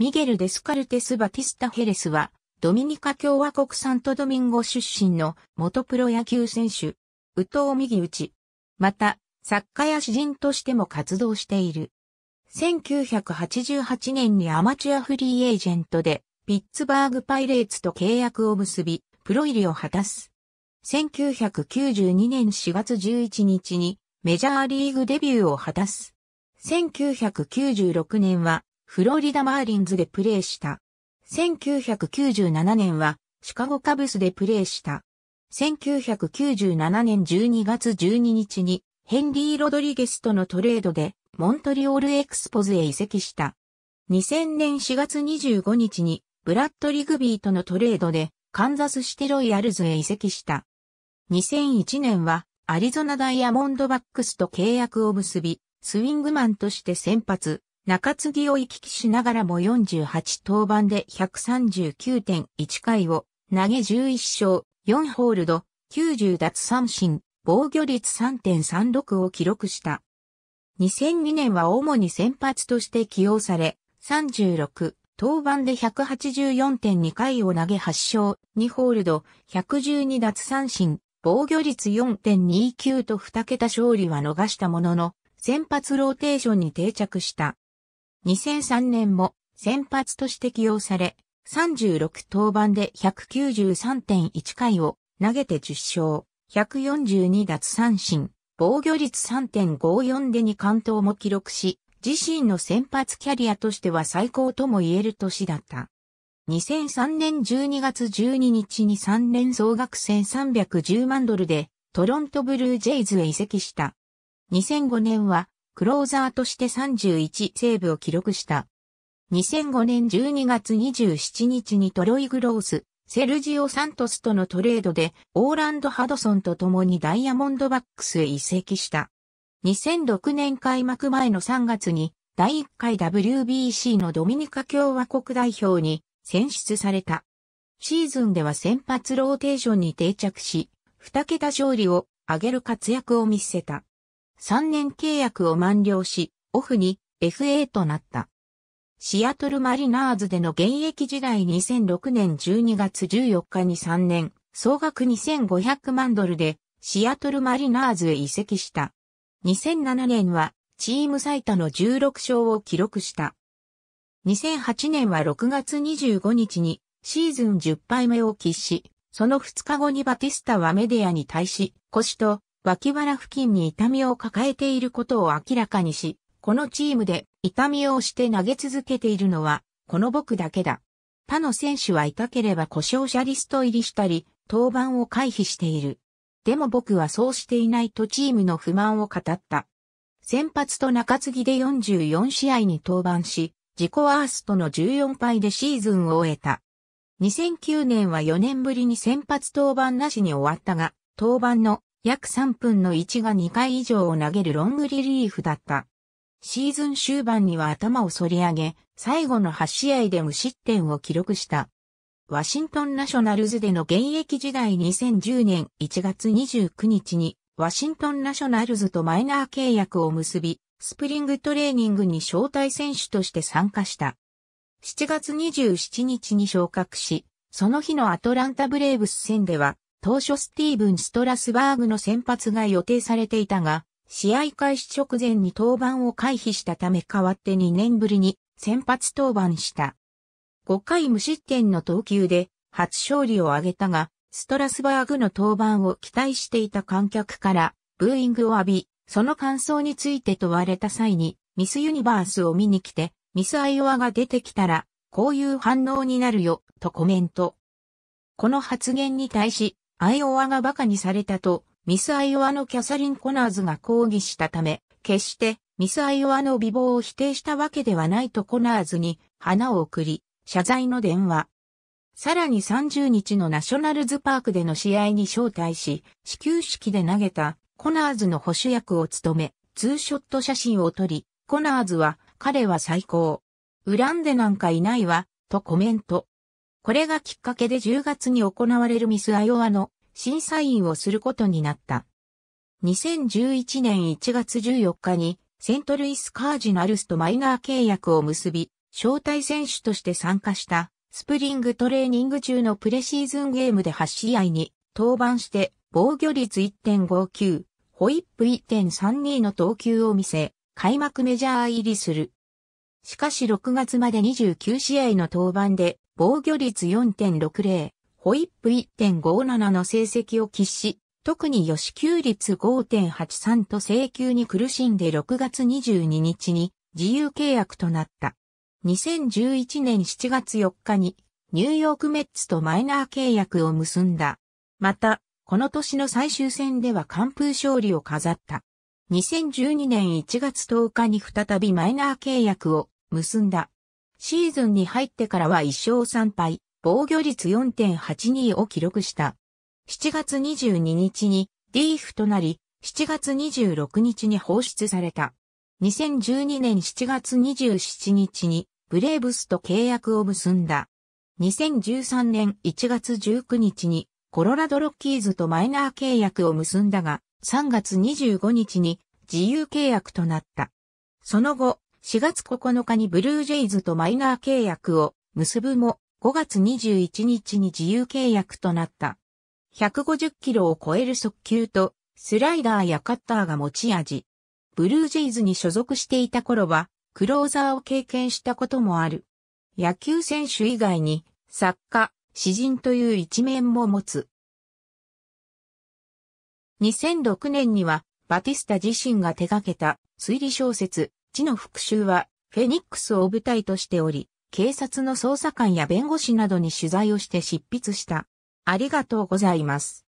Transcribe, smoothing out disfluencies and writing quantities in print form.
ミゲル・デスカルテス・バティスタ・ヘレスは、ドミニカ共和国サントドミンゴ出身の元プロ野球選手、右投右打ち。また、作家や詩人としても活動している。1988年にアマチュアフリーエージェントで、ピッツバーグパイレーツと契約を結び、プロ入りを果たす。1992年4月11日にメジャーリーグデビューを果たす。1996年はフロリダマーリンズでプレーした。1997年はシカゴカブスでプレーした。1997年12月12日にヘンリー・ロドリゲスとのトレードでモントリオールエクスポズへ移籍した。2000年4月25日にブラッド・リグビーとのトレードでカンザスシティロイヤルズへ移籍した。2001年はアリゾナダイヤモンドバックスと契約を結び、スウィングマンとして先発、中継ぎを行き来しながらも48登板で 139.1 回を投げ11勝、4ホールド、90奪三振、防御率 3.36 を記録した。2002年は主に先発として起用され、36登板で 184.2 回を投げ8勝、2ホールド、112奪三振、防御率 4.29 と2桁勝利は逃したものの、先発ローテーションに定着した。2003年も先発として起用され、36登板で 193.1 回を投げて10勝、142奪三振、防御率 3.54 で2完投も記録し、自身の先発キャリアとしては最高とも言える年だった。2003年12月12日に3年総額$1,310万でトロントブルージェイズへ移籍した。2005年はクローザーとして31セーブを記録した。2005年12月27日にトロイ・グロース、セルジオ・サントスとのトレードでオーランド・ハドソンと共にダイヤモンドバックスへ移籍した。2006年開幕前の3月に第1回 WBC のドミニカ共和国代表に選出された。シーズンでは先発ローテーションに定着し、2桁勝利を挙げる活躍を見せた。3年契約を満了し、オフに FA となった。シアトルマリナーズでの現役時代2006年12月14日に3年、総額$2,500万でシアトルマリナーズへ移籍した。2007年はチーム最多の16勝を記録した。2008年は6月25日にシーズン10敗目を喫し、その2日後にバティスタはメディアに対し、腰と脇腹付近に痛みを抱えていることを明らかにし、このチームで痛みを押して投げ続けているのは、この僕だけだ。他の選手は痛ければ故障者リスト入りしたり、登板を回避している。でも僕はそうしていないとチームの不満を語った。先発と中継ぎで44試合に登板し、自己ワーストの14敗でシーズンを終えた。2009年は4年ぶりに先発登板なしに終わったが、登板の約3分の1が2回以上を投げるロングリリーフだった。シーズン終盤には頭を反り上げ、最後の8試合で無失点を記録した。ワシントンナショナルズでの現役時代2010年1月29日にワシントンナショナルズとマイナー契約を結び、スプリングトレーニングに招待選手として参加した。7月27日に昇格し、その日のアトランタブレーブス戦では、当初スティーブン・ストラスバーグの先発が予定されていたが、試合開始直前に登板を回避したため代わって2年ぶりに先発登板した。5回無失点の投球で初勝利を挙げたが、ストラスバーグの登板を期待していた観客からブーイングを浴び、その感想について問われた際に、ミスユニバースを見に来て、ミスアイオワが出てきたら、こういう反応になるよ、とコメント。この発言に対し、アイオワがバカにされたと、ミス・アイオワのキャサリン・コナーズが抗議したため、決してミス・アイオワの美貌を否定したわけではないとコナーズに花を送り、謝罪の電話。さらに30日のナショナルズパークでの試合に招待し、始球式で投げたコナーズの捕手役を務め、ツーショット写真を撮り、コナーズは、彼は最高。恨んでなんかいないわ、とコメント。これがきっかけで10月に行われるミス・アイオワの審査員をすることになった。2011年1月14日にセントルイス・カージナルスとマイナー契約を結び、招待選手として参加したスプリングトレーニング中のプレシーズンゲームで8試合に登板して防御率 1.59、ホイップ 1.32 の投球を見せ、開幕メジャー入りする。しかし6月まで29試合の登板で防御率 4.60、ホイップ 1.57 の成績を喫し、特に予試球率 5.83 と制球に苦しんで6月22日に自由契約となった。2011年7月4日にニューヨークメッツとマイナー契約を結んだ。また、この年の最終戦では完封勝利を飾った。2012年1月10日に再びマイナー契約を結んだ。シーズンに入ってからは1勝3敗。防御率 4.82 を記録した。7月22日に DFA となり、7月26日に放出された。2012年7月27日にブレーブスと契約を結んだ。2013年1月19日にコロラドロッキーズとマイナー契約を結んだが、3月25日に自由契約となった。その後、4月9日にブルージェイズとマイナー契約を結ぶも、5月21日に自由契約となった。150キロを超える速球とスライダーやカッターが持ち味。ブルージェイズに所属していた頃はクローザーを経験したこともある。野球選手以外に作家、詩人という一面も持つ。2006年にはバティスタ自身が手掛けた推理小説『地の復讐』はフェニックスを舞台としており、警察の捜査官や弁護士などに取材をして執筆した。ありがとうございます。